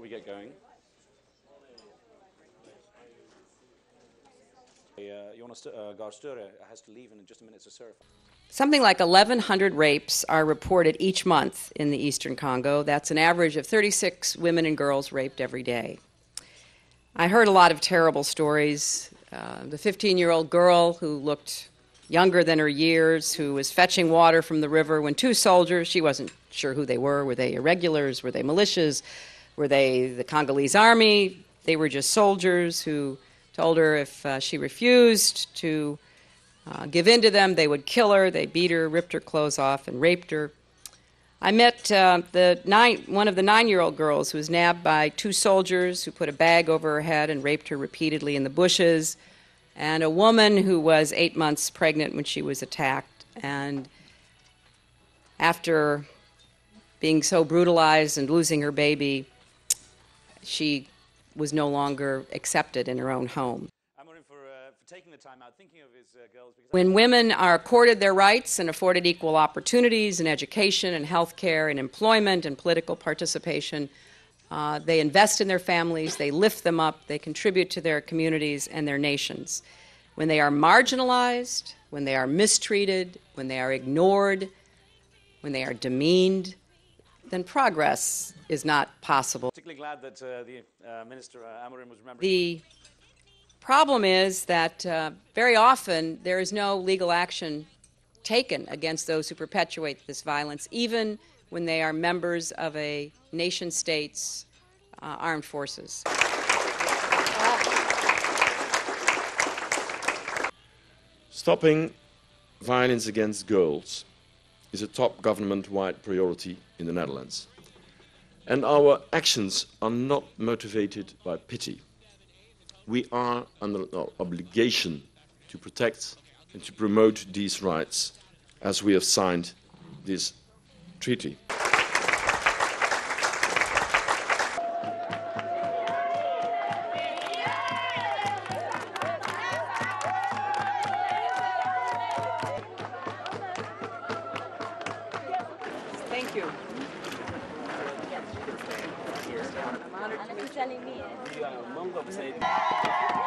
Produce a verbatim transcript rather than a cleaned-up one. before we get going. Something like eleven hundred rapes are reported each month in the Eastern Congo. That's an average of thirty-six women and girls raped every day. I heard a lot of terrible stories. Uh, the fifteen-year-old girl who looked younger than her years, who was fetching water from the river when two soldiers, she wasn't sure who they were. Were they irregulars? Were they militias? Were they the Congolese army? They were just soldiers who told her if uh, she refused to uh, give in to them, they would kill her. They beat her, ripped her clothes off, and raped her. I met uh, the nine, one of the nine-year-old girls who was nabbed by two soldiers who put a bag over her head and raped her repeatedly in the bushes, and a woman who was eight months pregnant when she was attacked. And after being so brutalized and losing her baby, she was no longer accepted in her own home. When women are accorded their rights and afforded equal opportunities in education and health care and employment and political participation, uh, they invest in their families, they lift them up, they contribute to their communities and their nations. When they are marginalized, when they are mistreated, when they are ignored, when they are demeaned, then progress is not possible. Particularly glad that uh, the uh, Minister uh, Amorim was remembering. The problem is that uh, very often there is no legal action taken against those who perpetuate this violence, even when they are members of a nation state's uh, armed forces. Stopping violence against girls is a top government-wide priority in the Netherlands. And our actions are not motivated by pity. We are under an obligation to protect and to promote these rights as we have signed this treaty. Thank you. I'm honored to be telling me.